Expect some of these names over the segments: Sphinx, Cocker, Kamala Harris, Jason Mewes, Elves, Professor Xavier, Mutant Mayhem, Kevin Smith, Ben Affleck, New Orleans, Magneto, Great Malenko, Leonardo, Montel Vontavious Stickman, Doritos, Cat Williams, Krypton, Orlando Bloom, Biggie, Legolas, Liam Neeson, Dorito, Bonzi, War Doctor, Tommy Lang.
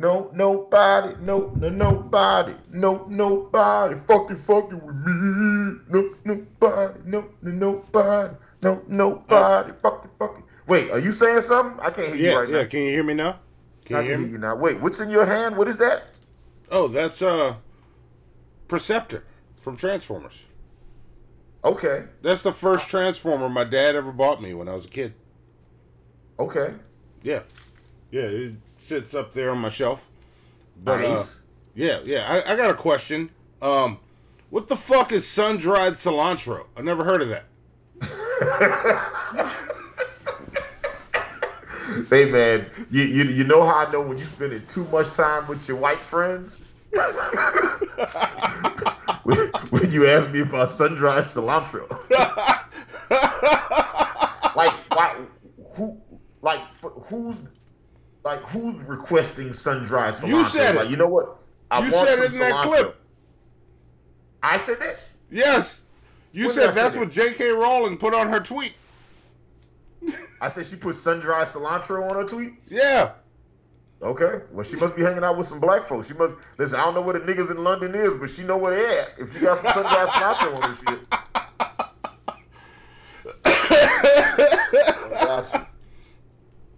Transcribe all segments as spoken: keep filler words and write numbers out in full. no nobody, no no nobody, no nobody, fucking fucking with me, no nobody, no no nobody, no nobody, fucking fucking. Wait, are you saying something? I can't hear yeah, you right yeah. now. Yeah, can you hear me now? Can I you hear me? Hear you now. Wait, what's in your hand? What is that? Oh, that's uh, Perceptor from Transformers. Okay. That's the first Transformer my dad ever bought me when I was a kid. Okay. Yeah. Yeah, it sits up there on my shelf. But, nice. Uh, yeah, yeah. I, I got a question. Um, what the fuck is sun-dried cilantro? I never heard of that. Hey, man, you, you, you know how I know when you're spending too much time with your white friends? when, when you ask me about sun-dried cilantro. Like, why, who, like, who's, like, who's requesting sun-dried cilantro? You said like, it. You know what? I you want said it in cilantro. That clip. I said that? Yes. You when said that's what J K. Rowling put on her tweet. I said she put sun-dried cilantro on her tweet? Yeah. Okay. Well, she must be hanging out with some black folks. She must... Listen, I don't know where the niggas in London is, but she know where they at. If she got some sun-dried cilantro on her shit. I got you.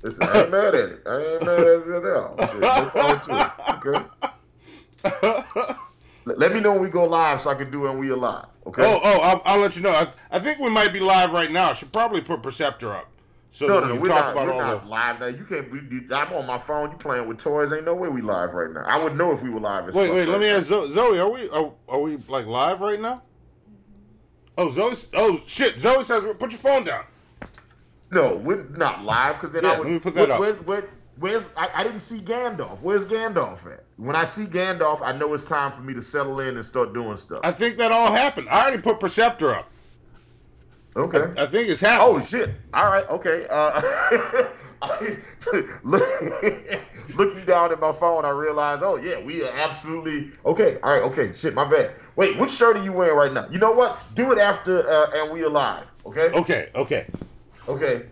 Listen, I ain't mad at it. I ain't mad at it at all. Shit, look forward to it. Okay? Let me know when we go live so I can do it when we are live. Okay? Oh, oh, I'll, I'll let you know. I, I think we might be live right now. I should probably put Perceptor up. So no, no, we we're talk not, about we're all not the... live now. You can't. We, I'm on my phone. You playing with toys? Ain't no way we live right now. I would know if we were live. As wait, wait. Right let me now. ask Zoe. Zoe, are we are, are we like live right now? Oh, Zoe. Oh shit. Zoe says, "Put your phone down." No, we're not live because then yeah, I would. Let me put that where, up. Where, where, where's I, I didn't see Gandalf. Where's Gandalf at? When I see Gandalf, I know it's time for me to settle in and start doing stuff. I think that all happened. I already put Perceptor up. Okay. I, I think it's happening. Oh, shit. All right. Okay. Uh, Looking down at my phone, I realized, oh, yeah, we are absolutely. Okay. All right. Okay. Shit, my bad. Wait, which shirt are you wearing right now? You know what? Do it after uh, and we are live. Okay? Okay. Okay. Okay.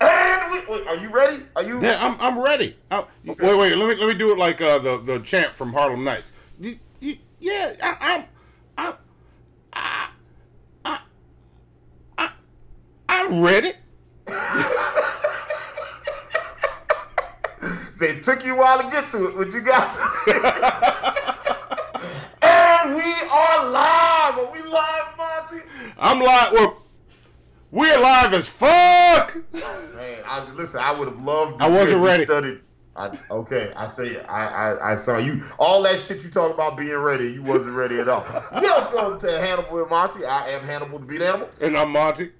And we, wait, are you ready? Are you? Yeah, I'm, I'm ready. I'm, okay. Wait, wait. Let me let me do it like uh, the, the chant from Harlem Nights. You, you, yeah, I, I'm. I'm I, I'm ready. They took you a while to get to it, but you got to it. And we are live. Are we live, Monty? I'm live. Well, we're live as fuck. Oh, man, I just listen. I would have loved. To I wasn't ready. Studied. I, okay, I say it. I, I I saw you. All that shit you talk about being ready, you wasn't ready at all. Welcome to Hannibal and Monty. I am Hannibal the Beat Animal, and I'm Monty.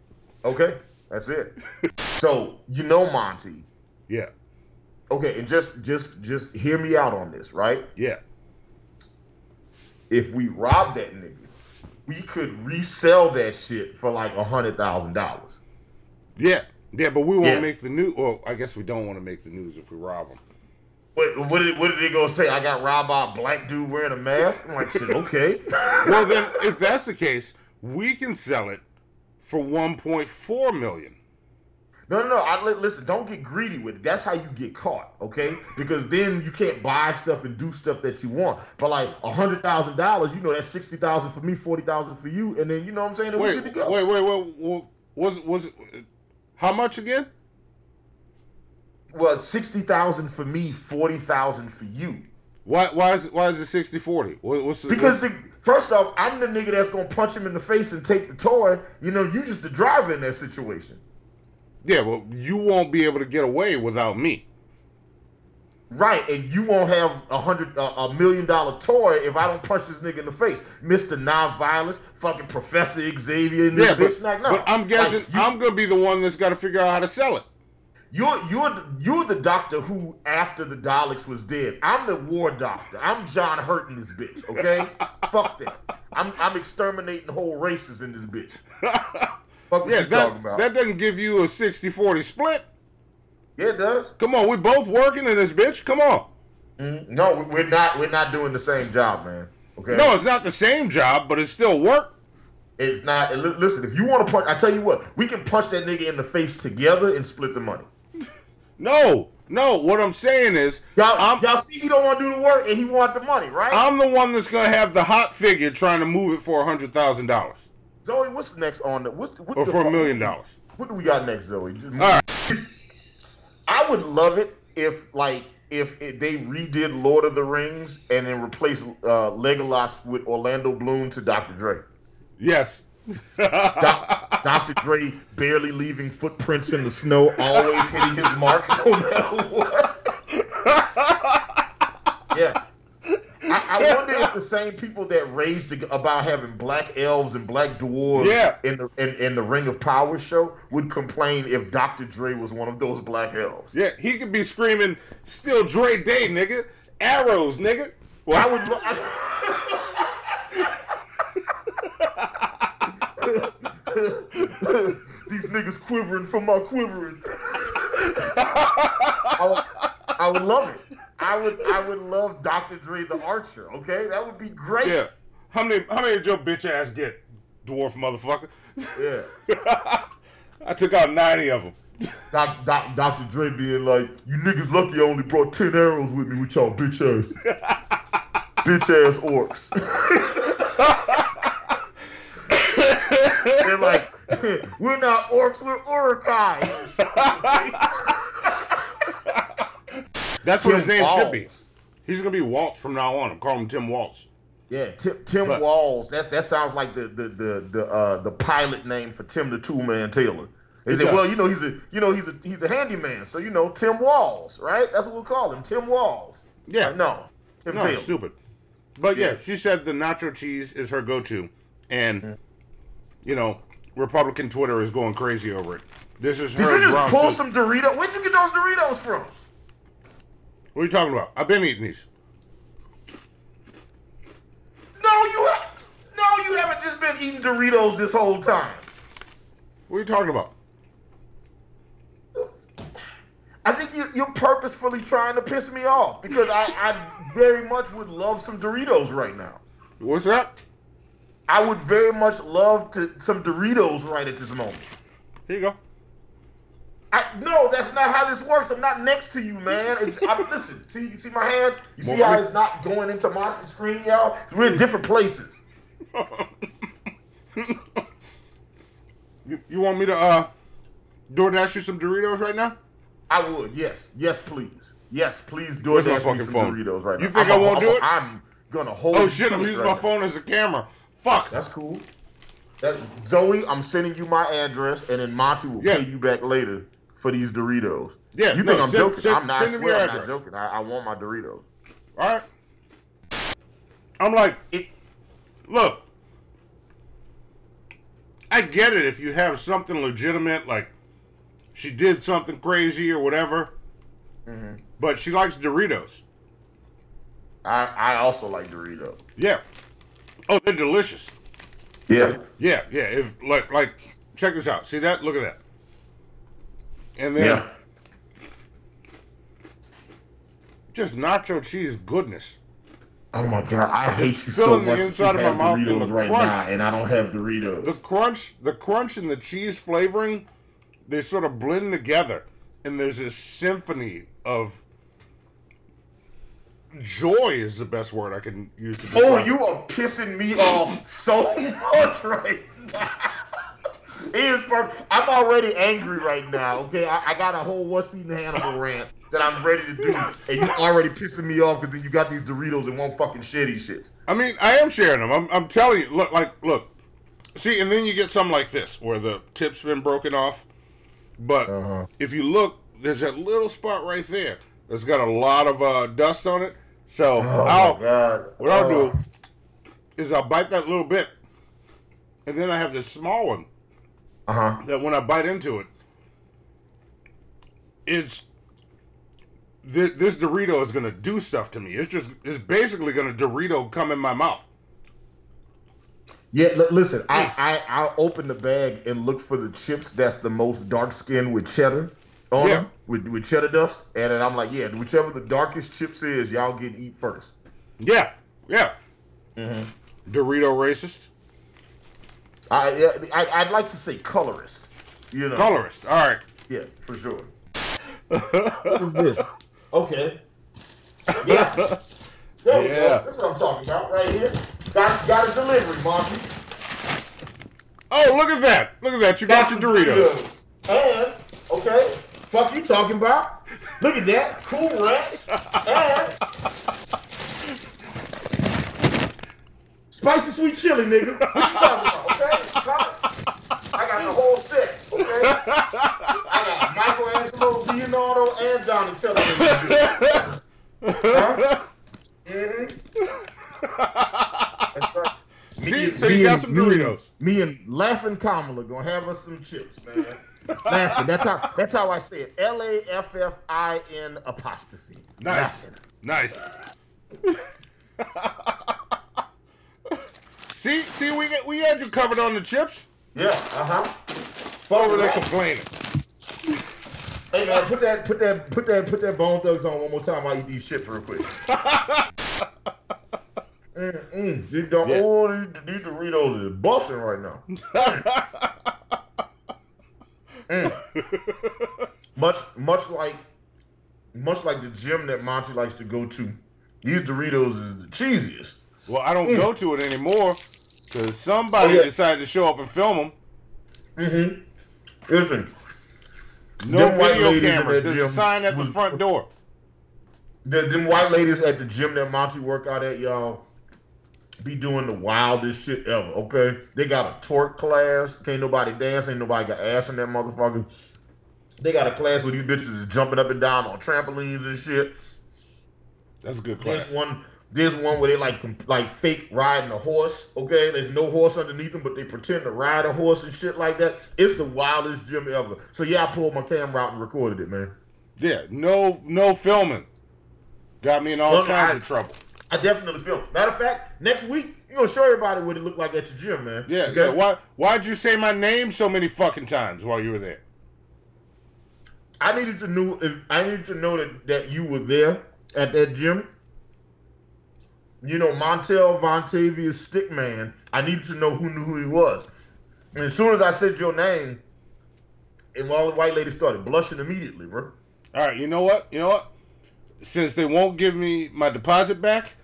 Okay, that's it. So you know Monty. Yeah. Okay, and just just just hear me out on this, right? Yeah. If we rob that nigga, we could resell that shit for like a hundred thousand dollars. Yeah, yeah, but we won't yeah. make the news. Well, I guess we don't want to make the news if we rob them. What what did what did they go say? I got robbed by a black dude wearing a mask. I'm like, shit, okay. Well, then if that's the case, we can sell it. For one point four million dollars. No, no, no. I, listen, don't get greedy with it. That's how you get caught, okay? Because then you can't buy stuff and do stuff that you want. For like one hundred thousand dollars, you know, that's sixty thousand dollars for me, forty thousand dollars for you, and then, you know what I'm saying? Wait, we go. wait, wait, wait, wait. Was, was, how much again? Well, sixty thousand dollars for me, forty thousand dollars for you. Why, why, is, why is it sixty forty? What's the, because what's... the... First off, I'm the nigga that's going to punch him in the face and take the toy. You know, you just the driver in that situation. Yeah, well, you won't be able to get away without me. Right, and you won't have a hundred, uh, a million dollar toy if I don't punch this nigga in the face. Mister Nonviolence, fucking Professor Xavier in this yeah, bitch. But, like, no. But I'm guessing like, you, I'm going to be the one that's got to figure out how to sell it. You're, you're, you're the Doctor Who after the Daleks was dead. I'm the War Doctor. I'm John Hurt in this bitch, okay? Fuck that. I'm, I'm exterminating whole races in this bitch. Fuck yeah, what you that, talking about. That doesn't give you a sixty forty split. Yeah, it does. Come on, we both working in this bitch. Come on. Mm-hmm. No, we're not, we're not doing the same job, man. Okay. No, it's not the same job, but it's still work. It's not. Listen, if you want to punch, I tell you what, we can punch that nigga in the face together and split the money. No, No, what I'm saying is, y'all see, he don't want to do the work and he want the money, right? I'm the one that's gonna have the hot figure trying to move it for a hundred thousand dollars. Zoe, what's next on the? What's the, what or the, for a million dollars? What do we got next, Zoe? Just, all right. I would love it if, like, if, if they redid Lord of the Rings and then replaced uh, Legolas with Orlando Bloom to Doctor Dre. Yes. Doctor Dre barely leaving footprints in the snow, always hitting his mark no matter what. Yeah. I, I wonder if the same people that raged about having black elves and black dwarves yeah. in the in, in the Ring of Power show would complain if Doctor Dre was one of those black elves. Yeah, he could be screaming, "Still Dre Day, nigga! Arrows, nigga!" Well, I would. I... These niggas quivering from my quivering. I, would, I would love it. I would, I would love Doctor Dre the Archer. Okay, that would be great. Yeah. How many, how many did your bitch ass get, dwarf motherfucker? Yeah. I took out ninety of them. Doc, doc, Doctor Dre being like, "You niggas lucky I only brought ten arrows with me with y'all bitch ass, bitch ass orcs." They're like, "We're not orcs, we're Uruk-hai." That's what Tim his name Walz. should be. He's gonna be Waltz from now on. I'm calling him Tim Walz. Yeah, Tim, Tim Walz. That's that sounds like the the the the, uh, the pilot name for Tim the Tool Man Taylor. They say, does. well, you know, he's a you know he's a he's a handyman, so you know Tim Walz, right? That's what we'll call him, Tim Walz. Yeah, uh, no, Tim no, Taylor. stupid. But yeah. yeah, she said the nacho cheese is her go-to, and mm-hmm. you know, Republican Twitter is going crazy over it. This is Did her. Did you just pull some Doritos? Where'd you get those Doritos from? What are you talking about? I've been eating these. No, you ha no, you haven't just been eating Doritos this whole time. What are you talking about? I think you're, you're purposefully trying to piss me off because I, I very much would love some Doritos right now. What's that? I would very much love to some Doritos right at this moment. Here you go. I, no, that's not how this works. I'm not next to you, man. It's, I, listen, see, you see my hand? You see how it's not going into my screen, y'all? We're in different places. you, you want me to uh, DoorDash you some Doritos right now? I would, yes. Yes, please. Yes, please DoorDash me some phone? Doritos right now. You think I'm I won't a, do I'm it? A, I'm going to hold it. Oh, shit, I'm using right my now. phone as a camera. Fuck. That's cool. That, Zoe, I'm sending you my address, and then Monty will yeah. pay you back later for these Doritos. Yeah, you no, think I'm send, joking? Send, I'm not. I swear I'm not joking. I, I want my Doritos. All right. I'm like, it, look, I get it if you have something legitimate, like she did something crazy or whatever. Mm-hmm. But she likes Doritos. I I also like Doritos. Yeah. Oh, they're delicious. Yeah. Yeah, yeah. If like like check this out. See that? Look at that. And then yeah. just nacho cheese goodness. Oh my god, I hate it's you so much. The inside of my mouth Doritos right crunch, now, and I don't have Doritos. The crunch, the crunch and the cheese flavoring, they sort of blend together and there's this symphony of joy is the best word I can use to describe. Oh, you are pissing me off so much right now. It is perfect. I'm already angry right now, okay? I, I got a whole What's Eating Hannibal rant that I'm ready to do, and you're already pissing me off because then you got these Doritos and won't fucking share these shits. I mean, I am sharing them. I'm, I'm telling you. Look, like, look. See, and then you get something like this where the tip's been broken off, but uh-huh. if you look, there's that little spot right there that's got a lot of uh, dust on it. So oh I'll, what I'll oh. do is I'll bite that little bit, and then I have this small one uh-huh. that when I bite into it, it's th this Dorito is gonna do stuff to me. It's just it's basically gonna Dorito come in my mouth. Yeah, l listen, I, I I'll open the bag and look for the chips that's the most dark skinned with cheddar on yeah. them with, with cheddar dust, and then I'm like, yeah, whichever the darkest chips is, y'all get to eat first. Yeah, yeah. Mm-hmm. Dorito racist. I, I I'd like to say colorist. You know, colorist. All right. Yeah, for sure. What is this? Okay. Yeah. There we yeah. go. That's what I'm talking about right here. Got, got a delivery, Monty. Oh, look at that. Look at that. You got, got your Doritos. Doritos. And, okay, fuck you talking about? Look at that. Cool ranch. And spicy sweet chili, nigga. What you talking about? Okay, come I got the whole set. Okay? I got Michelangelo, Leonardo, and Donatello. Huh? Mm-hmm. That's right. Me, See, so you got and, some Doritos. Me and, me and Laughing Kamala gonna have us some chips, man. Laughing. That's how. That's how I say it. L a f f I n apostrophe. Nice. Laughing. Nice. see, see, we get, we had you covered on the chips. Yeah. Uh huh. Over there complaining. Hey man, put that, put that, put that, put that Bone Thugs on one more time. While you do shit real quick. Mm-mm. These, the, yeah. oh, these, these Doritos is busting right now. mm. Much, much like, much like the gym that Monty likes to go to, these Doritos is the cheesiest. Well, I don't mm. go to it anymore because somebody oh, yeah. decided to show up and film them. Mm-hmm. Listen, no video cameras. There's a sign at the front door. The, them white ladies at the gym that Monty work out at, y'all. Be doing the wildest shit ever, okay? They got a twerk class. Can't nobody dance. Ain't nobody got ass in that motherfucker. They got a class where you bitches is jumping up and down on trampolines and shit. That's a good class. There's one, there's one where they like like fake riding a horse, okay? There's no horse underneath them, but they pretend to ride a horse and shit like that. It's the wildest gym ever. So yeah, I pulled my camera out and recorded it, man. Yeah, no, no filming. Got me in all well, kinds I, of trouble. I definitely feel. Matter of fact, next week, you're going to show everybody what it looked like at your gym, man. Yeah, okay? yeah. Why, why'd you say my name so many fucking times while you were there? I needed to know, if, I needed to know that, that you were there at that gym. You know, Montel Vontavious Stickman, I needed to know who knew who he was. And as soon as I said your name, and all the white ladies started blushing immediately, bro. All right, you know what? You know what? Since they won't give me my deposit back,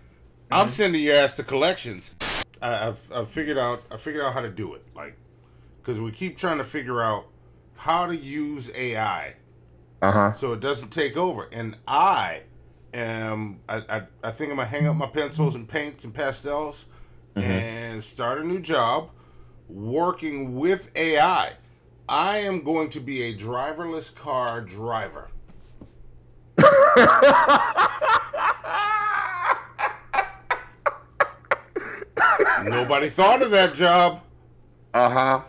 I'm mm-hmm. sending your ass to collections. I, I've, I've figured out I figured out how to do it, like, because we keep trying to figure out how to use A I, uh-huh, so it doesn't take over. And I am I I, I think I'm gonna hang up my pencils and paints and pastels mm-hmm. and start a new job working with A I. I am going to be a driverless car driver. Nobody thought of that job. Uh-huh.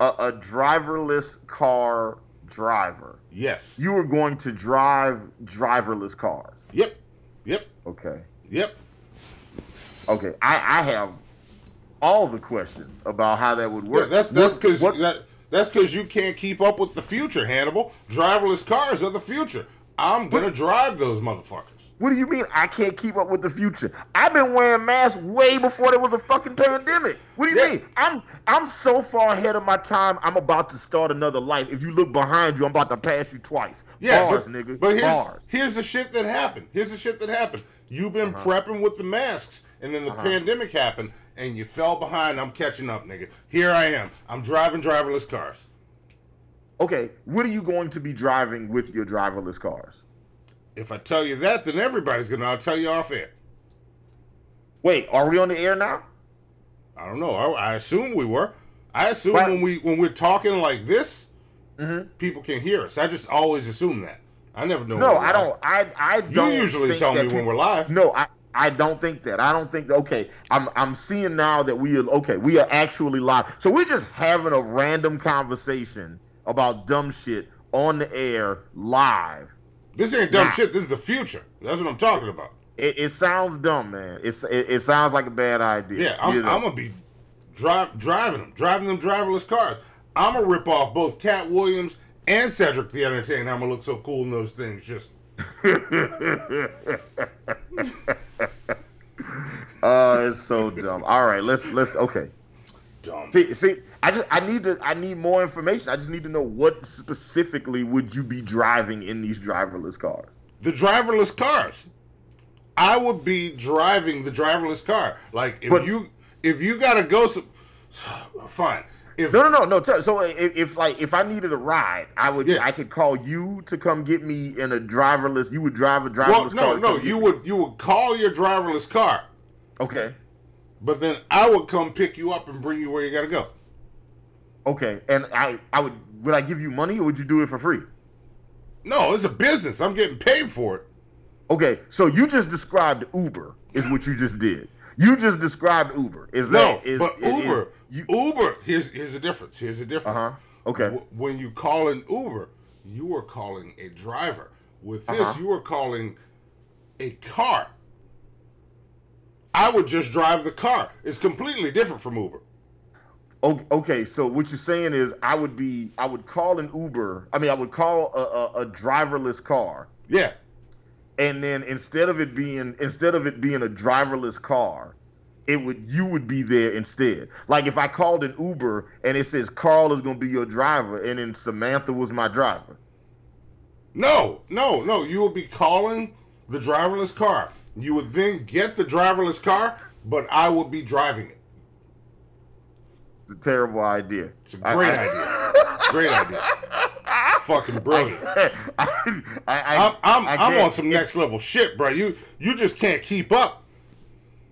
A, a driverless car driver. Yes. You were going to drive driverless cars. Yep. Yep. Okay. Yep. Okay. I, I have all the questions about how that would work. Yeah, that's that's because that, that's because you can't keep up with the future, Hannibal. Driverless cars are the future. I'm going to drive those motherfuckers. What do you mean I can't keep up with the future? I've been wearing masks way before there was a fucking pandemic. What do you yeah. mean? I'm I'm so far ahead of my time, I'm about to start another life. If you look behind you, I'm about to pass you twice. Yeah, Bars, but, nigga. But here's, Bars. Here's the shit that happened. Here's the shit that happened. You've been uh-huh. prepping with the masks, and then the uh-huh. pandemic happened, and you fell behind. I'm catching up, nigga. Here I am. I'm driving driverless cars. Okay, what are you going to be driving with your driverless cars? If I tell you that, then everybody's going to. I'll tell you off air. Wait, are we on the air now? I don't know. I, I assume we were. I assume right. when, we, when we're talking like this, mm-hmm. people can hear us. I just always assume that. I never know. No, I don't. I, I don't. You usually tell me people, when we're live. No, I, I don't think that. I don't think that. Okay, I'm, I'm seeing now that we are, okay, we are actually live. So we're just having a random conversation about dumb shit on the air live. This ain't dumb nah. shit. This is the future. That's what I'm talking about. It, it sounds dumb, man. It's it, it sounds like a bad idea. Yeah, I'm, you know? I'm gonna be dri driving them, driving them driverless cars. I'm gonna rip off both Cat Williams and Cedric the Entertainer. I'm gonna look so cool in those things. Just. Oh, uh, it's so dumb. All right, let's let's okay. Dumb. Um, see, see, I just I need to I need more information. I just need to know what specifically would you be driving in these driverless cars? The driverless cars. I would be driving the driverless car. Like if but, you if you gotta go, some, fine. If, no, no, no, no. So if, if like if I needed a ride, I would yeah. I could call you to come get me in a driverless. You would drive a driverless. Well, no, car no, you would me. you would call your driverless car. Okay. But then I would come pick you up and bring you where you gotta go. Okay, and I I would would I give you money or would you do it for free? No, it's a business. I'm getting paid for it. Okay, so you just described Uber is what you just did. You just described Uber. Is no, that, is, but is, Uber, is, you, Uber, here's, here's the difference. Here's the difference. Uh-huh. Okay. W when you call an Uber, you are calling a driver. With this, uh-huh. you are calling a car. I would just drive the car. It's completely different from Uber. Okay, so what you're saying is I would be, I would call an Uber. I mean, I would call a, a, a driverless car. Yeah. And then instead of it being instead of it being a driverless car, it would you would be there instead. Like if I called an Uber and it says Carl is gonna be your driver, and then Samantha was my driver. No, no, no. You would be calling the driverless car. You would then get the driverless car, but I would be driving it. It's a terrible idea. It's a great I, I, idea. Great idea. Fucking brilliant. I, I, I, I'm, I'm, I I'm on some next level shit, bro. You you just can't keep up.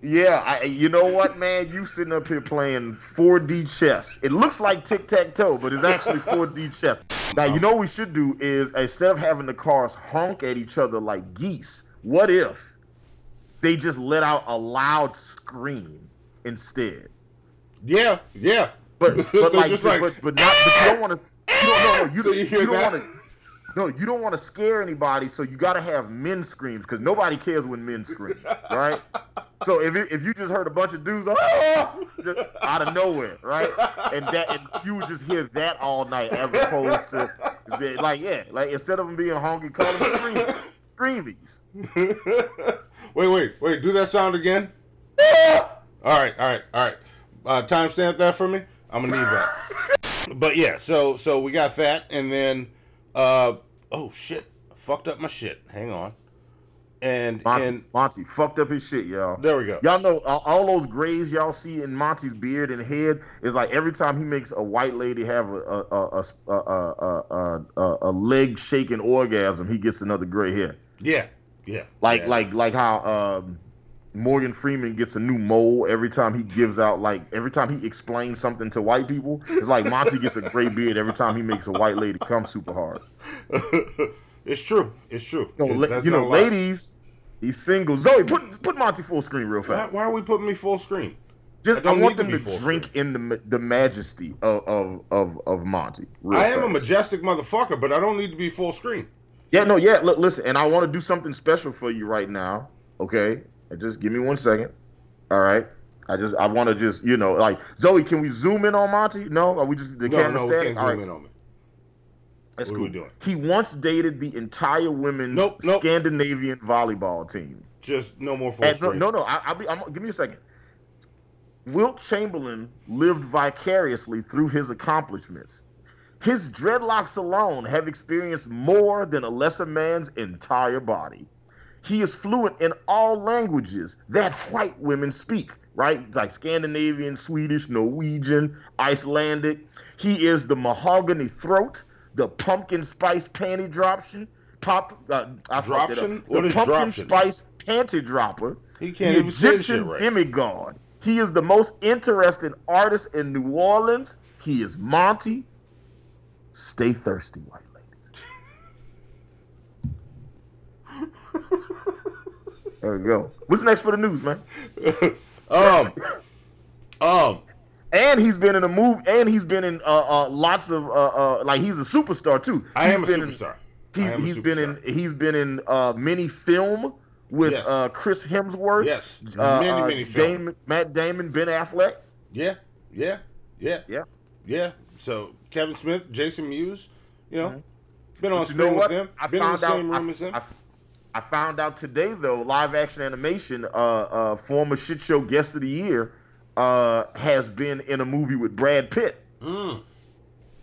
Yeah, I, you know what, man? You sitting up here playing four D chess. It looks like tic-tac-toe, but it's actually four D chess. Now, you know what we should do is instead of having the cars honk at each other like geese, what if they just let out a loud scream instead? Yeah, yeah. But, but, like, just like, but, but, not, but you don't want to... No, no, you, so you, you don't want to. No, you don't want to scare anybody. So you got to have men screams because nobody cares when men scream, right? So if it, if you just heard a bunch of dudes oh, just out of nowhere, right, and that and you would just hear that all night as opposed to like yeah, like instead of them being honky, call them screamies. Screamies. Wait, wait, wait! Do that sound again. all right, all right, all right. Uh, timestamp that for me. I'm gonna need that. But yeah, so so we got that, and then, uh, oh shit, I fucked up my shit. Hang on, and Monty, and Monty fucked up his shit, y'all. There we go. Y'all know uh, all those grays y'all see in Monty's beard and head is like every time he makes a white lady have a a a a a, a, a leg shaking orgasm, he gets another gray hair. Yeah, yeah. Like yeah. like like how um, Morgan Freeman gets a new mole every time he gives out, like, every time he explains something to white people. It's like Monty gets a gray beard every time he makes a white lady come super hard. It's true. It's true. So, it, you know, ladies, he's single. Zoe, put put Monty full screen real fast. Why, why are we putting me full screen? Just I, I want them to, to drink screen. in the the majesty of of of, of Monty. Real I am fast. a majestic motherfucker, but I don't need to be full screen. Yeah, no, yeah. Look, listen, and I want to do something special for you right now, okay? Just give me one second. All right. I just, I want to just, you know, like, Zoe, can we zoom in on Monty? No? Are we just, the no, camera no, static? we can't All zoom right. in on me. That's what cool. are we doing? He once dated the entire women's nope, nope. Scandinavian volleyball team. Just no more full screen. No, no, no. I, I'll be, I'm, give me a second. Wilt Chamberlain lived vicariously through his accomplishments. His dreadlocks alone have experienced more than a lesser man's entire body. He is fluent in all languages that white women speak, right? Like Scandinavian, Swedish, Norwegian, Icelandic. He is the mahogany throat, the pumpkin spice panty droption, pop, uh, I droption? What the is pumpkin droption? spice panty dropper, he can't the even Egyptian say shit right. demigod. He is the most interesting artist in New Orleans. He is Monty. Stay thirsty, white ladies. There we go. What's next for the news, man? um, um, and he's been in a movie, and he's been in uh, uh lots of uh, uh like he's a superstar too. He's I am a superstar. In, he, I am he's a superstar. been in he's been in uh many film with yes. uh Chris Hemsworth. Yes, uh, many many uh, film. Damon, Matt Damon, Ben Affleck. Yeah, yeah, yeah, yeah, yeah. So Kevin Smith, Jason Mewes, you know, mm-hmm. been on screen with them. I've been in the same out, room I, as them. I, I, I found out today, though, live action animation, uh, uh, former shit show guest of the year, uh, has been in a movie with Brad Pitt. Mm.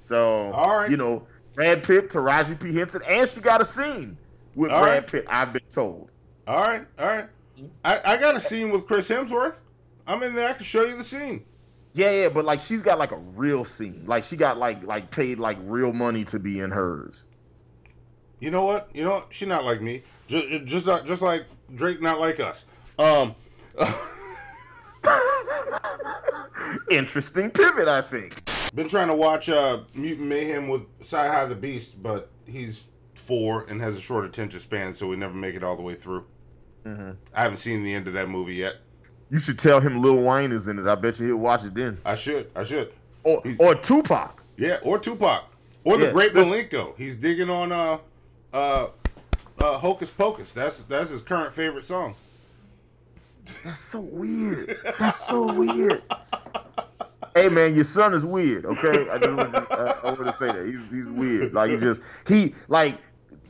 So, all right. you know, Brad Pitt, Taraji P. Henson, and she got a scene with all Brad right. Pitt, I've been told. All right, all right. I, I got a scene with Chris Hemsworth. I'm in there. I can show you the scene. Yeah, yeah, but, like, she's got, like, a real scene. Like, she got, like, like paid, like, real money to be in hers. You know what? You know what? She's not like me. Just, just, not, just like Drake, not like us. Um... Interesting pivot, I think. Been trying to watch uh, Mutant Mayhem with Sci-Hi the Beast, but he's four and has a short attention span, so we never make it all the way through. Mm-hmm. I haven't seen the end of that movie yet. You should tell him Lil Wayne is in it. I bet you he'll watch it then. I should. I should. Or he's, or Tupac. Yeah, or Tupac. Or yeah, the Great Malenko. He's digging on uh, uh, uh, Hocus Pocus. That's that's his current favorite song. That's so weird. That's so weird. Hey man, your son is weird. Okay, I just want to, uh, I want to say that he's he's weird. Like he just he like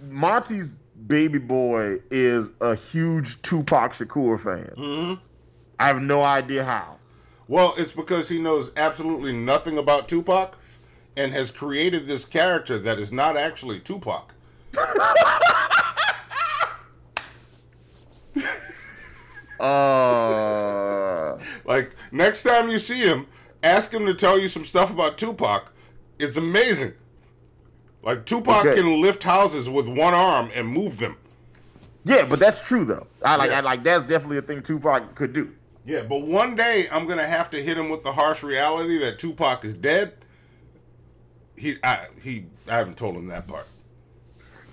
Monty's baby boy is a huge Tupac Shakur fan. Mm-hmm. I have no idea how. Well, it's because he knows absolutely nothing about Tupac, and has created this character that is not actually Tupac. Uh... Like, next time you see him, ask him to tell you some stuff about Tupac. It's amazing. Like, Tupac okay. can lift houses with one arm and move them. Yeah, but that's true, though. I like, yeah. I like that's definitely a thing Tupac could do. Yeah, but one day I'm going to have to hit him with the harsh reality that Tupac is dead. He, I, he, I haven't told him that part.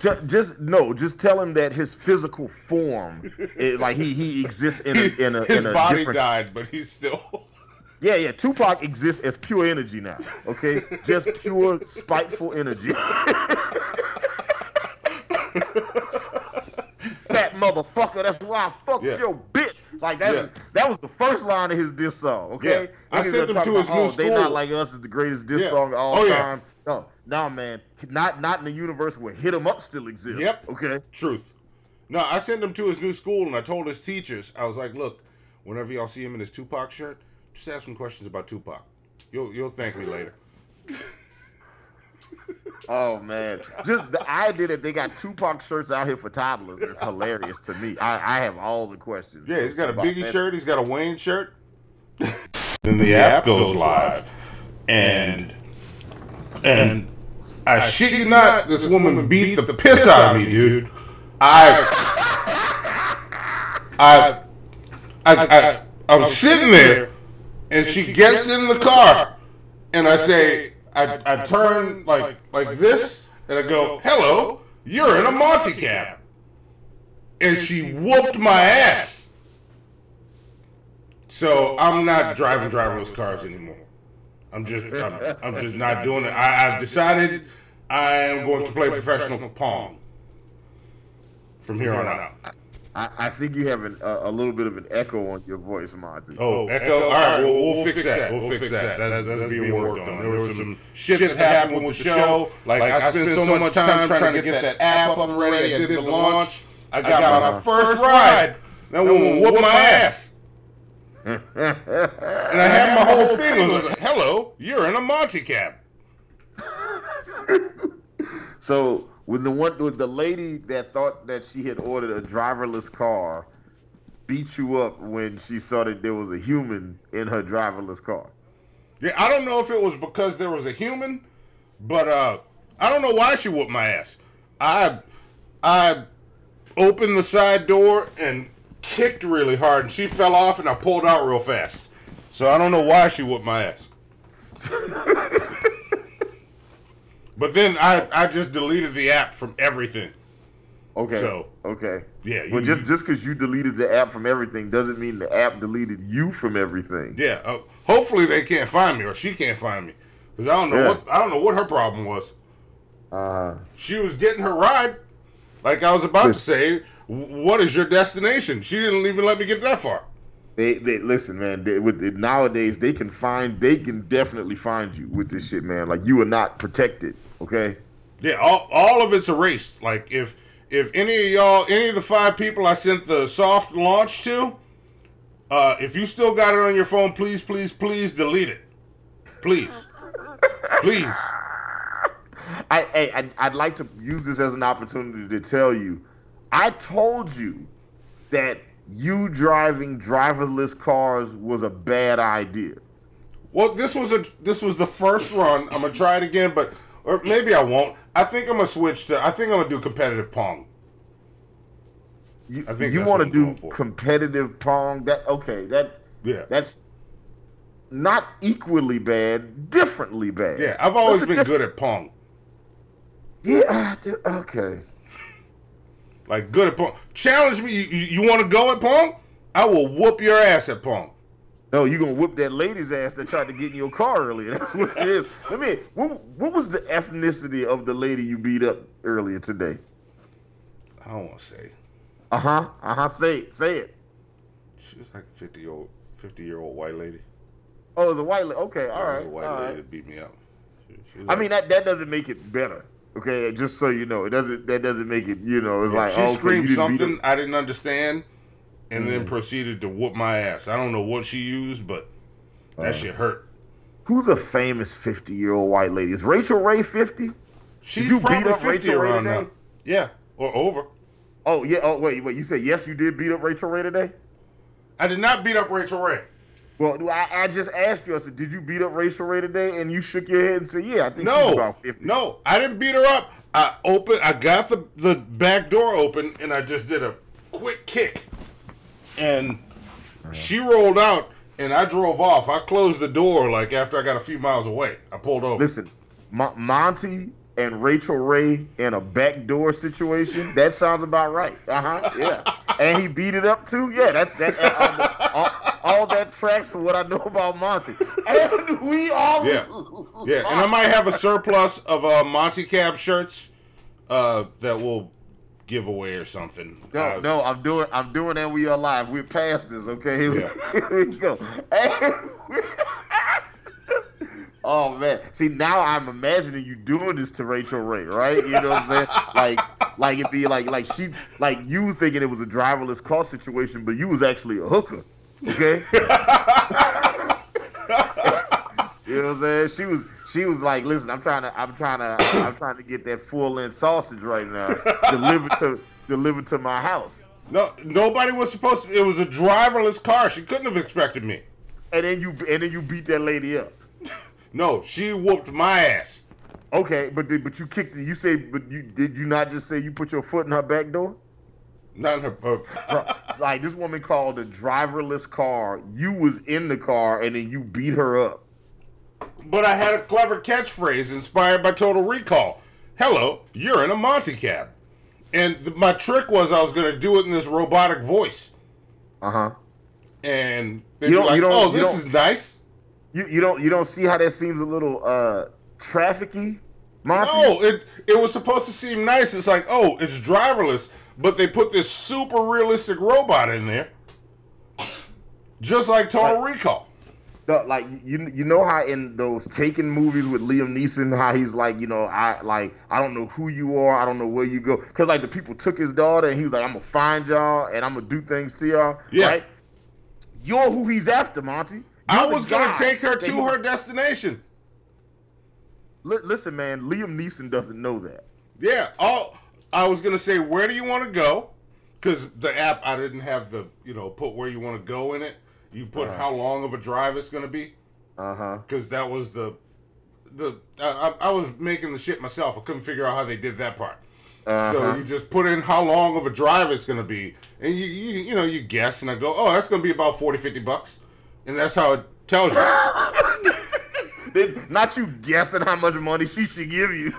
Just, just no. Just tell him that his physical form, it, like he he exists in a in a his in a body different... died, but he's still. Yeah, yeah. Tupac exists as pure energy now. Okay, just pure spiteful energy. Fat motherfucker. That's why I fucked yeah. your bitch. Like that. Yeah. That was the first line of his diss song. Okay, yeah. I sent him to his new school. They Not Like Us is the greatest diss yeah. song of all oh, time. Yeah. No, no, man, not not in the universe where Hit 'Em Up still exists. Yep. Okay. Truth. No, I sent him to his new school, and I told his teachers, I was like, look, whenever y'all see him in his Tupac shirt, just ask him questions about Tupac. You'll you'll thank me later. Oh man, just the idea that they got Tupac shirts out here for toddlers is hilarious to me. I, I have all the questions. Yeah, he's got a Biggie that. shirt. He's got a Wayne shirt. Then the, the app goes, goes live, and. And I, I shit you not, this, this woman, woman beat the, the piss out of me, dude. I, I, I, I, I, I'm sitting there, and she, she gets, gets in the car, and I say, I, I, I turn like like this, and I go, "Hello, you're in a Monty Cab," and she whooped my ass. So I'm not driving driverless cars anymore. I'm just, I'm, I'm just not doing it. I, I've decided I am going to play professional Pong from here on out. I, I think you have an, uh, a little bit of an echo on your voice, Monty. Oh, echo? All right, we'll, we'll, we'll fix that. We'll fix that. That's, that's, that's being worked on. There was some shit that happened with the show. Like, like I spent so much time trying to get that app up and ready. I did the launch. I got, I got my, my first ride. That woman whooped my ass. And I had my whole thing. I was like, "Hello, you're in a Monty Cab." So when the one, with the lady that thought that she had ordered a driverless car, beat you up when she saw that there was a human in her driverless car. Yeah, I don't know if it was because there was a human, but uh, I don't know why she whooped my ass. I, I opened the side door and kicked really hard, and she fell off, and I pulled out real fast. So I don't know why she whooped my ass. But then I, I just deleted the app from everything. Okay. So okay. Yeah. You, well, just just because you deleted the app from everything doesn't mean the app deleted you from everything. Yeah. Uh, hopefully they can't find me, or she can't find me, because I don't know yeah. what I don't know what her problem was. Uh. She was getting her ride, like I was about to say. What is your destination? She didn't even let me get that far. They, they listen, man. They, with the, nowadays, they can find, they can definitely find you with this shit, man. Like, you are not protected, okay? Yeah, all, all of it's erased. Like, if if any of y'all, any of the five people I sent the soft launch to, Uh, if you still got it on your phone, please, please, please delete it. Please. Please. I, I, I'd like to use this as an opportunity to tell you, I told you that you driving driverless cars was a bad idea. Well, this was a this was the first run. I'm gonna try it again, but or maybe I won't. I think I'm gonna switch to. I think I'm gonna do competitive pong. You, I think you want to do competitive pong? That okay? That yeah. That's not equally bad. Differently bad. Yeah, I've always that's been good at pong. Yeah. Okay. Like good at pong. Challenge me. You, you, you want to go at pong? I will whoop your ass at pong. No, you're going to whoop that lady's ass that tried to get in your car earlier. That's what it is. I mean, what, what was the ethnicity of the lady you beat up earlier today? I don't want to say. Uh-huh. Uh-huh. Say it. Say it. She was like a fifty-year-old white lady. Oh, it was a white lady. Okay, all right. It was a white lady that beat me up. She, she like, I mean, that, that doesn't make it better. Okay, just so you know, it doesn't. That doesn't make it. You know, it's yeah, like she oh, screamed something I didn't understand, and mm. then proceeded to whoop my ass. I don't know what she used, but that uh, shit hurt. Who's a famous fifty-year-old white lady? Is Rachel Ray fifty? She's you probably beat up fifty Rachel around Ray today? Now. Yeah, or over. Oh yeah. Oh wait, wait. You said yes, you did beat up Rachel Ray today. I did not beat up Rachel Ray. Well, I, I just asked you, I said, did you beat up Rachel Ray today? And you shook your head and said, yeah, I think no, she's about fifty. No, I didn't beat her up. I opened, I got the, the back door open, and I just did a quick kick. And she rolled out, and I drove off. I closed the door, like, after I got a few miles away. I pulled over. Listen, Mo Monty and Rachel Ray in a back door situation, that sounds about right. Uh-huh, yeah. And he beat it up, too? Yeah, that, that, that all, all, all that tracks for what I know about Monty. And we all... Yeah, yeah. And I might have a surplus of uh, Monty Cab shirts uh, that we'll give away or something. No, uh, no, I'm doing I'm doing that. We are live. We're past this, okay? Here, yeah. we, here we go. And we, oh, man. See, now I'm imagining you doing this to Rachel Ray, right? You know what I'm saying? Like... Like it'd be like like she like you thinking it was a driverless car situation, but you was actually a hooker. Okay. You know what I'm saying? She was she was like, listen, I'm trying to I'm trying to I'm trying to get that full length sausage right now delivered to delivered to my house. No, nobody was supposed to. It was a driverless car. She couldn't have expected me. And then you and then you beat that lady up. No, she whooped my ass. Okay, but did, but you kicked it. You say, but you did you not just say you put your foot in her back door? Not in her. Bro, like this woman called a driverless car. You was in the car and then you beat her up. But I had a clever catchphrase inspired by Total Recall. Hello, you're in a Monty Cab, and the, my trick was I was gonna do it in this robotic voice. Uh huh. And they'd you don't, be like, you don't, oh, you this don't, is nice. You you don't you don't see how that seems a little uh. trafficky, Monty? No, it it was supposed to seem nice. It's like, oh, it's driverless, but they put this super realistic robot in there, just like Total like, Recall. No, like you you know how in those Taken movies with Liam Neeson, how he's like, you know, I like I don't know who you are, I don't know where you go, because like the people took his daughter and he was like, I'm gonna find y'all and I'm gonna do things to y'all. Yeah, right? You're who he's after, Monty. You're I was gonna take her to her destination. Listen, man, Liam Neeson doesn't know that. Yeah, all I was gonna say, where do you want to go? Because the app, I didn't have the, you know, put where you want to go in it. You put uh-huh. how long of a drive it's gonna be. Uh huh. Because that was the, the I, I was making the shit myself. I couldn't figure out how they did that part. Uh-huh. So you just put in how long of a drive it's gonna be, and you you you know you guess, and I go, oh, that's gonna be about forty, fifty bucks, and that's how it tells you. Not you guessing how much money she should give you.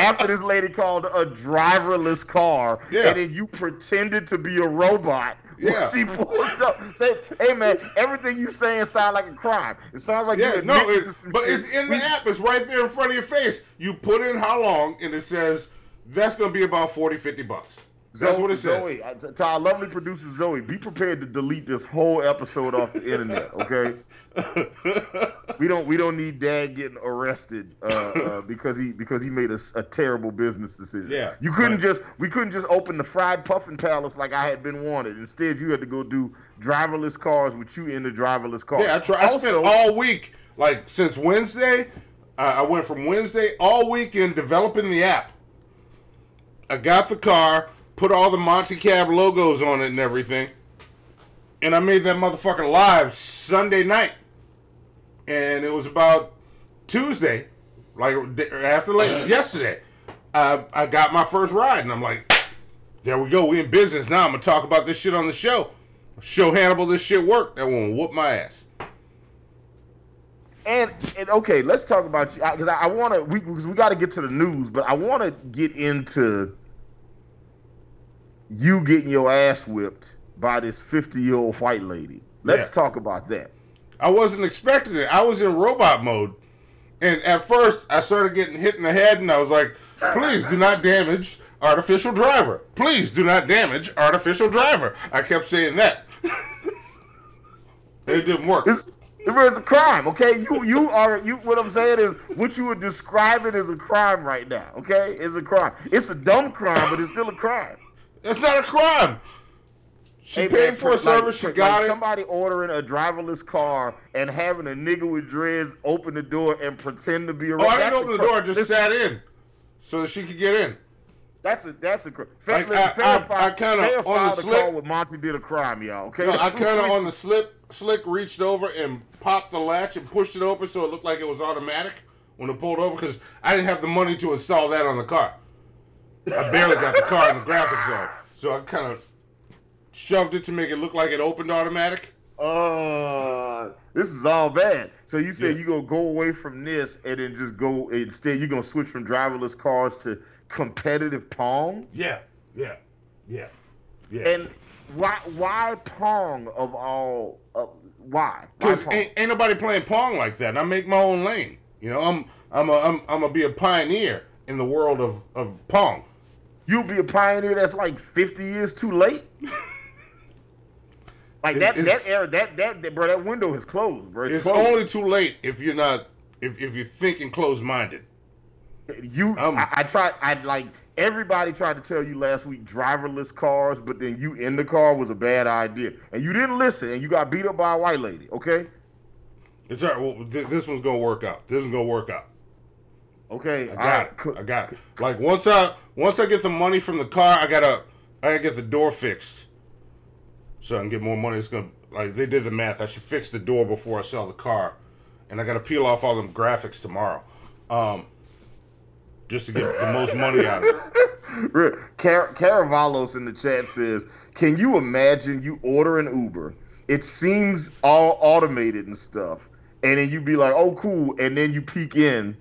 After this lady called a driverless car, yeah. and then you pretended to be a robot. Yeah. She pulled up. Say, hey man, everything you saying sounds like a crime. It sounds like yeah, you no, it, but shit. It's in the app. It's right there in front of your face. You put in how long, and it says that's gonna be about forty, fifty bucks. That's Zoe, what it says. Zoe, I, to our lovely producer Zoe, be prepared to delete this whole episode off the internet, okay? we don't we don't need Dad getting arrested uh, uh, because he because he made a, a terrible business decision. Yeah, you couldn't right. just we couldn't just open the fried puffin palace like I had been wanted. Instead, you had to go do driverless cars with you in the driverless car. Yeah, I tried. I spent all week, like since Wednesday, I, I went from Wednesday all weekend developing the app. I got the car. Put all the Monty Cab logos on it and everything. And I made that motherfucking live Sunday night. And it was about Tuesday, like after late, yesterday, I, I got my first ride. And I'm like, there we go. We in business now. I'm going to talk about this shit on the show. Show Hannibal this shit worked. That won't whoop my ass. And, and okay, let's talk about you. Because I, I want to, we, we got to get to the news, but I want to get into you getting your ass whipped by this fifty-year-old white lady. Let's yeah. talk about that. I wasn't expecting it. I was in robot mode. And at first, I started getting hit in the head, and I was like, please do not damage artificial driver. Please do not damage artificial driver. I kept saying that. It didn't work. It's, it's a crime, okay? You you are, you. What I'm saying is, what you were describing is a crime right now, okay? It's a crime. It's a dumb crime, but it's still a crime. That's not a crime. She hey, paid man, for a like, service. She like got it. Somebody ordering a driverless car and having a nigga with dreads open the door and pretend to be a. Oh, I didn't open the door. Just Listen. sat in, so that she could get in. That's a that's a crime. Like, I, I, I kind of on the slip. With Monty did a crime, y'all. Okay. No, I kind of on the slip. Slick reached over and popped the latch and pushed it open, so it looked like it was automatic when it pulled over. Because I didn't have the money to install that on the car. I barely got the car in the graphics zone, so I kind of shoved it to make it look like it opened automatic. Uh, this is all bad. So you said yeah. you're going to go away from this and then just go, instead you're going to switch from driverless cars to competitive Pong? Yeah, yeah, yeah, yeah. And why why Pong of all, uh, why? Because ain't, ain't nobody playing Pong like that, and I make my own lane. You know, I'm, I'm a, I'm, I'm going to be a pioneer in the world of, of Pong. You'll be a pioneer that's like fifty years too late. Like that it's, that era that, that that bro that window is closed, bro. It's, it's closed. Only too late if you're not if, if you're thinking closed minded. You um, I, I tried I like everybody tried to tell you last week driverless cars, but then you in the car was a bad idea. And you didn't listen and you got beat up by a white lady, okay? It's all right. Well, th this one's gonna work out. This one's gonna work out. Okay, I got right. it. I got it. Like once I once I get the money from the car, I gotta I gotta get the door fixed, so I can get more money. It's gonna like they did the math. I should fix the door before I sell the car, and I gotta peel off all them graphics tomorrow, um, just to get the most money out of it. Car Caravalos in the chat says, "Can you imagine you order an Uber? It seems all automated and stuff, and then you be like, oh cool, and then you peek in."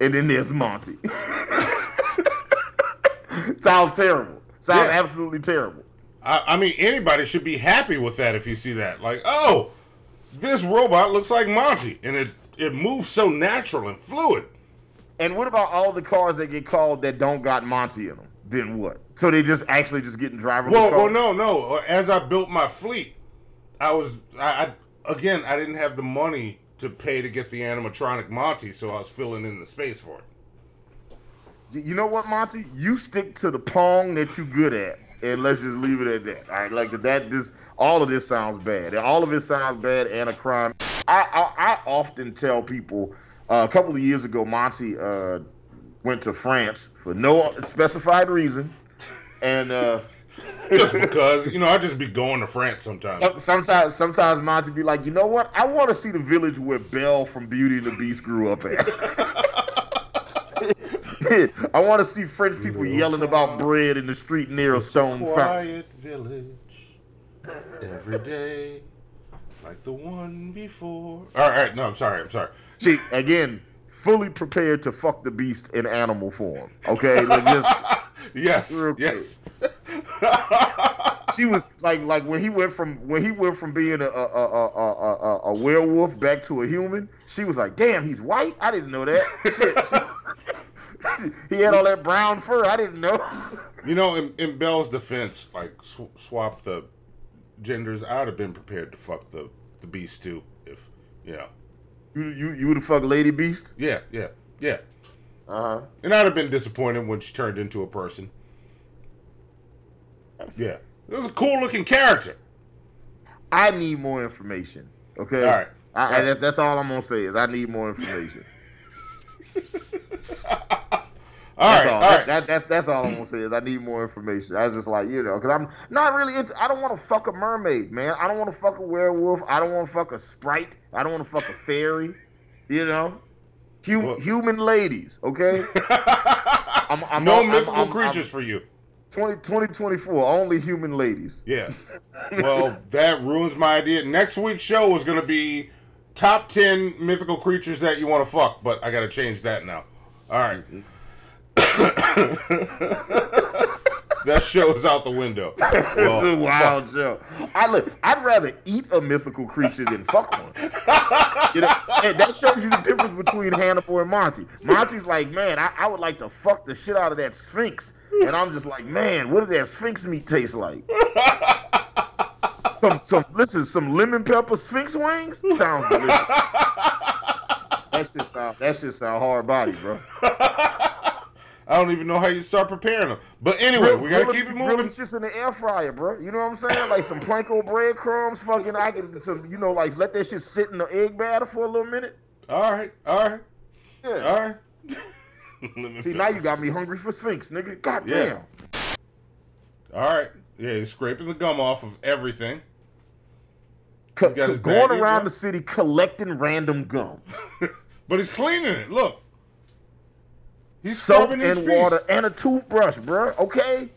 And then there's Monty. Sounds terrible. Sounds yeah. absolutely terrible. I, I mean, anybody should be happy with that if you see that. Like, oh, this robot looks like Monty. And it, it moves so natural and fluid. And what about all the cars that get called that don't got Monty in them? Then what? So they just actually just getting driverless cars? Well, well, no, no. As I built my fleet, I was, I, I again, I didn't have the money to pay to get the animatronic Monty, so I was filling in the space for it. You know what, Monty? You stick to the Pong that you good at, and let's just leave it at that. All right, like that. This all of this sounds bad. All of it sounds bad and a crime. I I, I often tell people uh, a couple of years ago, Monty uh, went to France for no specified reason, and. Uh, Just because, you know, I just be going to France sometimes. Sometimes, sometimes Monty be like, you know what? I want to see the village where Belle from Beauty and the Beast grew up at. I want to see French people Little yelling town, about bread in the street near a stone fountain. Quiet fountain. Village, every day, like the one before. All right, all right, no, I'm sorry, I'm sorry. See, again, fully prepared to fuck the beast in animal form. Okay, like just yes, yes. She was like, like when he went from when he went from being a a, a, a, a a werewolf back to a human. She was like, "Damn, he's white. I didn't know that. Shit. He had all that brown fur. I didn't know." You know, in, in Belle's defense, like, sw swap the genders, I would have been prepared to fuck the, the Beast, too, if, you know. You, you, you would have fucked Lady Beast? Yeah, yeah, yeah. Uh-huh. And I'd have been disappointed when she turned into a person. That's... Yeah. It was a cool-looking character. I need more information, okay? All right. I, all right. I, that's all I'm going to say is I need more information. All that's right, all. all that, right. That, that, that's all I'm gonna say is I need more information. I was just like, you know, because I'm not really into. I don't want to fuck a mermaid, man. I don't want to fuck a werewolf. I don't want to fuck a sprite. I don't want to fuck a fairy. You know, Hum, well, human ladies, okay? I'm, I'm, no I'm, mythical I'm, creatures I'm, for you. twenty twenty-four, only human ladies. Yeah. Well, that ruins my idea. Next week's show is gonna be top ten mythical creatures that you want to fuck, but I gotta change that now. All right. Mm-hmm. That show is out the window. Well, it's a wild fuck. show. I look. I'd rather eat a mythical creature than fuck one. You know, and that shows you the difference between Hannibal and Monty. Monty's like, man, I, I would like to fuck the shit out of that Sphinx, and I'm just like, man, what did that Sphinx meat taste like? Some, some listen, some lemon pepper Sphinx wings sounds delicious. That's just our, that's just our hard body, bro. I don't even know how you start preparing them. But anyway, real, we got to keep it moving. It's just in the air fryer, bro. You know what I'm saying? Like some Planko breadcrumbs, fucking, I can, some, you know, like let that shit sit in the egg batter for a little minute. All right, all right. Yeah. All right. See, now you got me hungry for Sphinx, nigga. Goddamn. Yeah. All right. Yeah, he's scraping the gum off of everything. C going around in, the city collecting random gum. But he's cleaning it. Look. He's soap and water and a toothbrush, bro. Okay,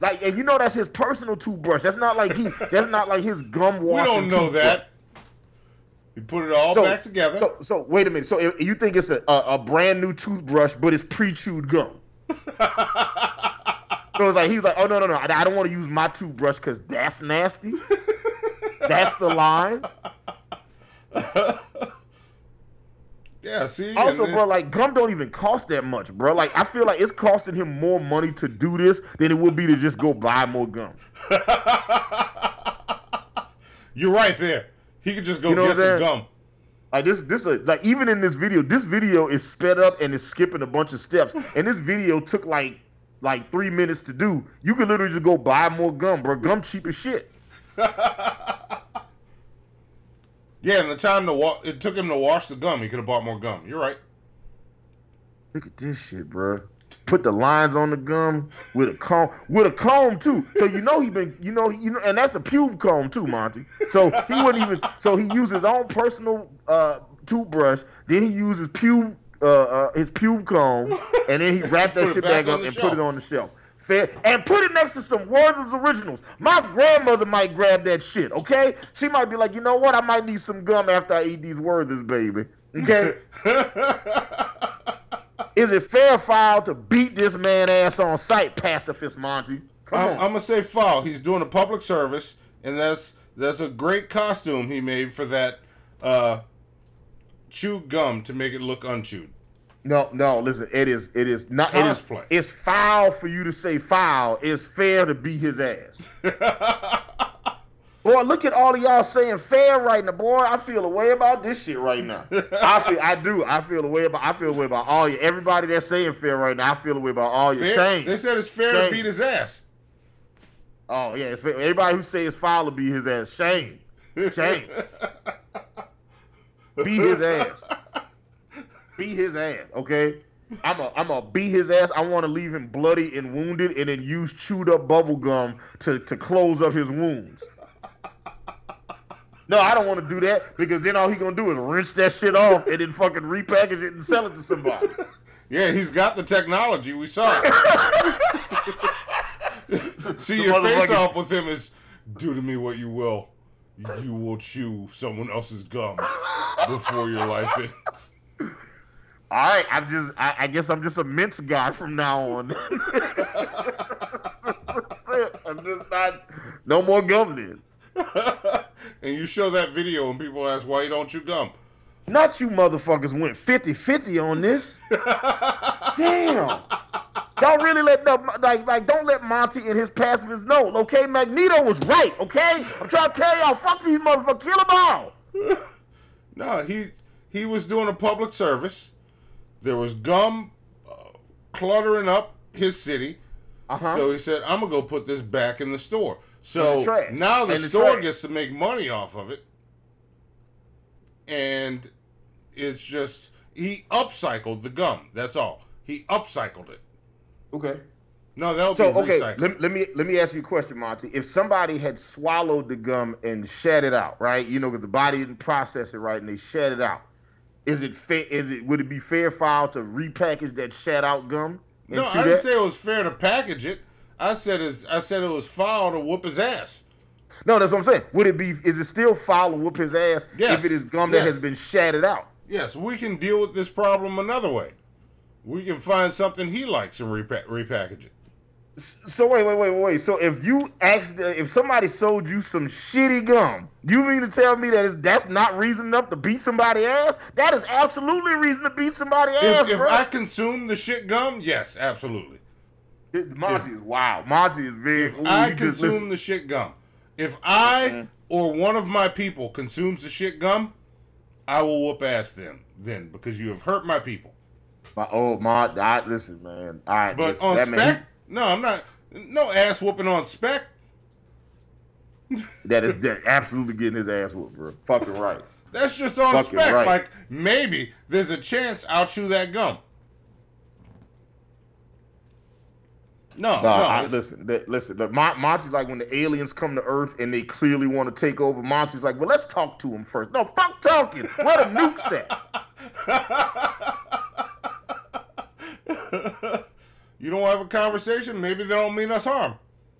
like, and you know that's his personal toothbrush. That's not like he. That's not like his gum washing. We don't know toothbrush. that. He put it all so, back together. So, so wait a minute. So if you think it's a, a, a brand new toothbrush, but it's pre-chewed gum. So it's like he's like, oh no no no, I, I don't want to use my toothbrush because that's nasty. That's the line. Yeah, see. Also, then, bro, like gum don't even cost that much, bro. Like I feel like it's costing him more money to do this than it would be to just go buy more gum. You're right there. He could just go you know get some gum. Like this, this, uh, like even in this video, this video is sped up and it's skipping a bunch of steps. And this video took like, like three minutes to do. You could literally just go buy more gum, bro. Gum cheap as shit. Yeah, and the time to wa it took him to wash the gum, he could have bought more gum. You're right. Look at this shit, bro. Put the lines on the gum with a comb, with a comb too. So you know he been, you know, you know, and that's a pube comb too, Monty. So he wouldn't even. So he used his own personal uh, toothbrush. Then he used his pube, uh, uh, his pube comb, and then he wrapped that shit back up and put it on the shelf. And put it next to some Werther's Originals. My grandmother might grab that shit, okay? She might be like, you know what? I might need some gum after I eat these Werther's, baby. Okay? Is it fair foul to beat this man ass on sight, pacifist Monty? Come on. I'm gonna say foul. He's doing a public service, and that's that's a great costume he made for that uh, chewed gum to make it look unchewed. No, no, listen, it is, it is not, it is, it's foul for you to say foul. It's fair to beat his ass. Boy, look at all of y'all saying fair right now. Boy, I feel a way about this shit right now. I feel, I do. I feel a way about, I feel a way about all you, everybody that's saying fair right now. I feel a way about all your saying. They said it's fair shame. to beat his ass. Oh, yeah, it's fair. Everybody who says it's foul to beat his ass, shame. Shame. Beat his ass. Beat his ass, okay? I'm a, I'm a beat his ass. I want to leave him bloody and wounded, and then use chewed up bubble gum to to close up his wounds. No, I don't want to do that because then all he gonna do is rinse that shit off and then fucking repackage it and sell it to somebody. Yeah, he's got the technology. We saw it. See, your face off with him is do to me what you will. You will chew someone else's gum before your life ends. All right, I'm just, I, I guess I'm just a mince guy from now on. I'm just not, no more gum then. And you show that video and people ask why you don't chew gum. Not you motherfuckers went fifty fifty on this. Damn. Don't really let no, like like don't let Monty and his pacifists know. Okay, Magneto was right. Okay, I'm trying to tell y'all, fuck these motherfuckers, kill them all. No, he he was doing a public service. There was gum uh, cluttering up his city, uh-huh. so he said, "I'm gonna go put this back in the store." So the now the, the store trash. gets to make money off of it, and it's just he upcycled the gum. That's all. He upcycled it. Okay. No, that'll so, be recycled. Okay, let, let me let me ask you a question, Monty. If somebody had swallowed the gum and shed it out, right? You know, because the body didn't process it right, and they shed it out. Is it fair? Is it would it be fair foul to repackage that shed out gum? No, I didn't that? say it was fair to package it. I said is I said it was foul to whoop his ass. No, that's what I'm saying. Would it be? Is it still foul to whoop his ass yes. if it is gum yes. that has been shattered out? Yes, we can deal with this problem another way. We can find something he likes and repa repackage it. So wait, wait, wait, wait. So if you asked, if somebody sold you some shitty gum, you mean to tell me that it's, that's not reason enough to beat somebody's ass? That is absolutely reason to beat somebody's ass. If, if I consume the shit gum, yes, absolutely. It, Monty if, is wow. Monty is very. If ooh, I consume the shit gum, if I mm-hmm. or one of my people consumes the shit gum, I will whoop ass then, then because you have hurt my people. My old mod, I, listen, man. I, but listen, on that spec? Man, no, I'm not. No ass whooping on spec. That is that absolutely getting his ass whooped, bro. Fucking right. That's just on Fucking spec. Right. Like, maybe there's a chance I'll chew that gum. No, no. no I, listen, that, listen. The, Monty's like when the aliens come to Earth and they clearly want to take over. Monty's like, well, let's talk to him first. No, fuck talking. Where the nukes at? You don't have a conversation, maybe they don't mean us harm.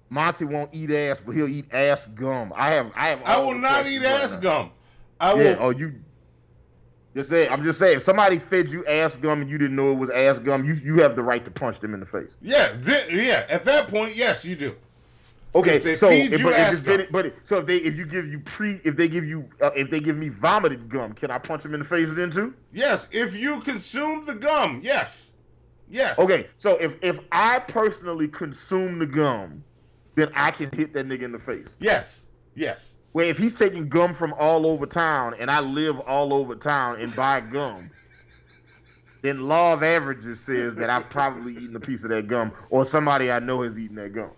Monty won't eat ass, but he'll eat ass gum. I have, I have. I will not eat ass gum. I will. Oh, you. Just say, I'm just saying. If somebody fed you ass gum and you didn't know it was ass gum, you you have the right to punch them in the face. Yeah, yeah. At that point, yes, you do. Okay, so but so if they if you give you pre if they give you uh, if they give me vomited gum, can I punch them in the face then too? Yes, if you consume the gum, yes. Yes. Okay, so if, if I personally consume the gum, then I can hit that nigga in the face. Yes, yes. Well, if he's taking gum from all over town and I live all over town and buy gum, then law of averages says that I've probably eaten a piece of that gum or somebody I know has eaten that gum.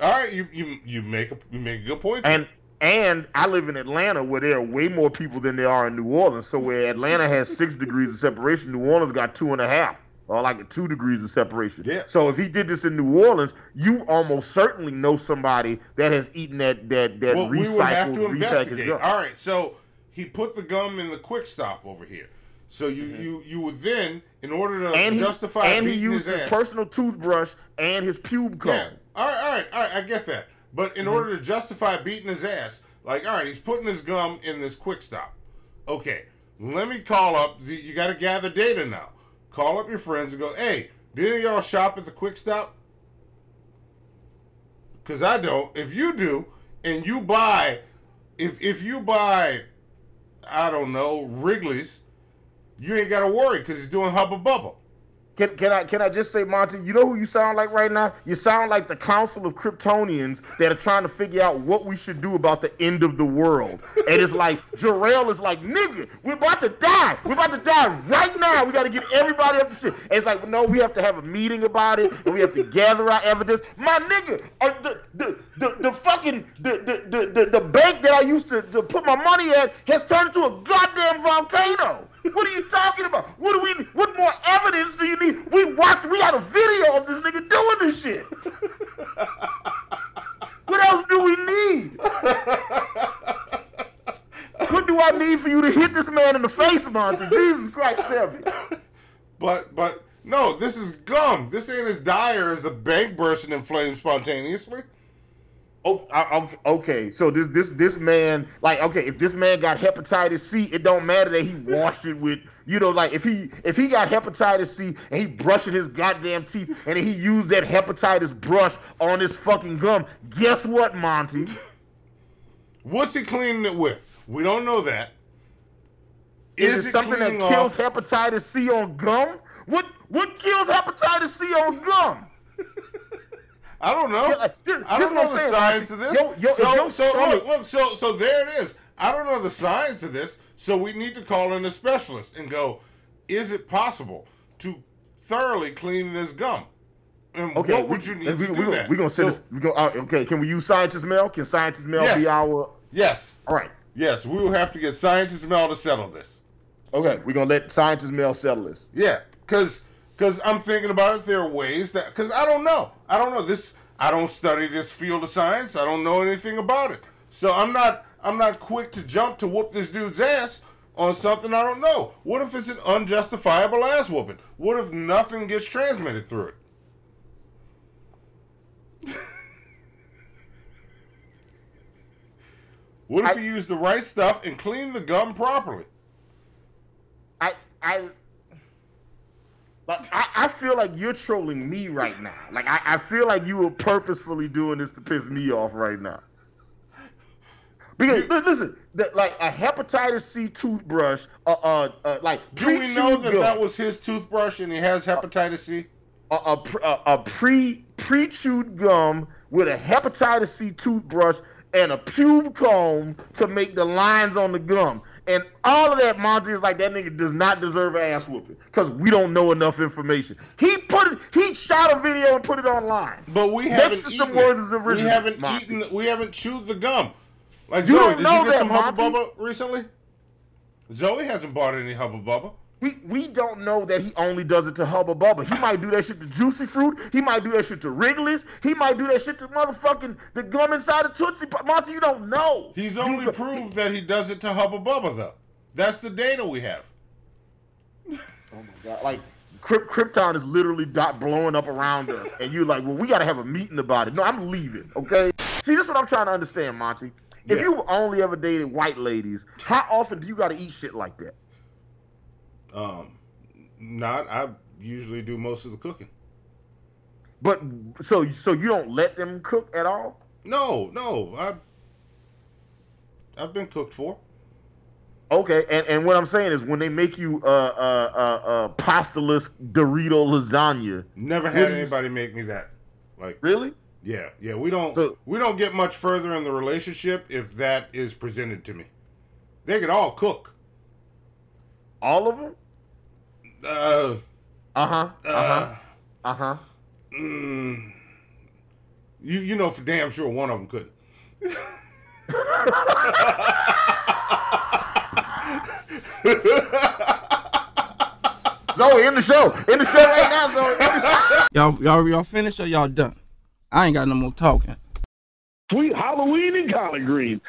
All right, you you, you, make, a, you make a good point. And and I live in Atlanta where there are way more people than there are in New Orleans. So where Atlanta has six degrees of separation, New Orleans got two and a half. Or like a two degrees of separation. Yeah. So if he did this in New Orleans, you almost certainly know somebody that has eaten that that that well, recycled. We would have to investigate. Gum. All right. So he put the gum in the Quick Stop over here. So you mm-hmm. you you would then, in order to and justify, he, and he used his, his ass, personal toothbrush and his pube comb. Yeah. All right, all right, all right. I get that. But in mm-hmm. order to justify beating his ass, like all right, he's putting his gum in this Quick Stop. Okay. Let me call up. The, you got to gather data now. Call up your friends and go, hey, do any of y'all shop at the Quick Stop? Because I don't. If you do, and you buy, if if you buy, I don't know, Wrigley's, you ain't got to worry because he's doing Hubba Bubba. Can, can, I, can I just say, Monty, you know who you sound like right now? You sound like the Council of Kryptonians that are trying to figure out what we should do about the end of the world. And it's like, Jarrell is like, nigga, we're about to die. We're about to die right now. We got to get everybody up to shit. And it's like, no, we have to have a meeting about it, and we have to gather our evidence. My nigga, uh, the, the, the, the fucking, the, the, the, the bank that I used to, to put my money at has turned into a goddamn volcano. What are you talking about? What do we? What more evidence do you need? We watched. We had a video of this nigga doing this shit. What else do we need? What do I need for you to hit this man in the face, Monty? Jesus Christ, tell me. But but no, this is gum. This ain't as dire as the bank bursting in flames spontaneously. Oh, I, okay. So this this this man, like, okay, if this man got hepatitis C, it don't matter that he washed it with, you know, like if he if he got hepatitis C and he brushed his goddamn teeth and he used that hepatitis brush on his fucking gum, guess what, Monty? What's he cleaning it with? We don't know that. Is, Is it something that kills off... hepatitis C on gum? What what kills hepatitis C on gum? I don't know. Yeah, like, this, I don't know the saying, science of this. Yo, yo, so yo, so yo, look, look, so so there it is. I don't know the science of this, so we need to call in a specialist and go, is it possible to thoroughly clean this gum? And okay, what would we, you need we, to we, do we, that? We're going to send so, this. We go, uh, okay, can we use Scientist Mail? Can Scientist Mail yes. be our... Yes. All right. Yes, we will have to get Scientist Mail to settle this. Okay, we're going to let Scientist Mail settle this. Yeah, because... Because I'm thinking about it, there are ways that... Because I don't know. I don't know. this. I don't study this field of science. I don't know anything about it. So I'm not I'm not quick to jump to whoop this dude's ass on something I don't know. What if it's an unjustifiable ass whooping? What if nothing gets transmitted through it? What if I, you use the right stuff and clean the gum properly? I... I... Like, I, I feel like you're trolling me right now. Like, I, I feel like you were purposefully doing this to piss me off right now. Because, you, listen, the, like, a hepatitis C toothbrush, uh, uh, uh like... Do we know that gum. that was his toothbrush and he has hepatitis C? A, a, a, a pre, pre-chewed gum with a hepatitis C toothbrush and a pube comb to make the lines on the gum. And all of that, Monty is like, that nigga does not deserve an ass whooping because we don't know enough information. He put it, he shot a video and put it online. But we haven't Next eaten. Words we haven't Monty. eaten. We haven't chewed the gum. Like you Zoe, don't did know you get that, some Hubba Bubba recently? Zoe hasn't bought any Hubba Bubba. We we don't know that he only does it to Hubba Bubba. He might do that shit to Juicy Fruit. He might do that shit to Wrigley's. He might do that shit to motherfucking the gum inside of Tootsie Pop. Monty, you don't know. He's only you, proved he, that he does it to Hubba Bubba, though. That's the data we have. Oh, my God. Like, Kryp Krypton is literally dot blowing up around us. And you're like, well, we got to have a meeting about it. No, I'm leaving, okay? See, this is what I'm trying to understand, Monty. If yeah. you only ever dated white ladies, how often do you got to eat shit like that? Um, not, I usually do most of the cooking. But, so, so you don't let them cook at all? No, no, I've, I've been cooked for. Okay, and, and what I'm saying is when they make you, uh, uh, uh, uh pasta-less Dorito lasagna. Never had anybody make me that. Like, really? Yeah, yeah, we don't, so, we don't get much further in the relationship if that is presented to me. They could all cook. All of them? Uh. Uh-huh. Uh-huh. Uh-huh. Mm, you you know for damn sure one of them couldn't. Zoe, in the show. In the show right now, Zoe. Y'all, y'all, y'all finished or y'all done? I ain't got no more talking. Sweet Halloween and collard greens.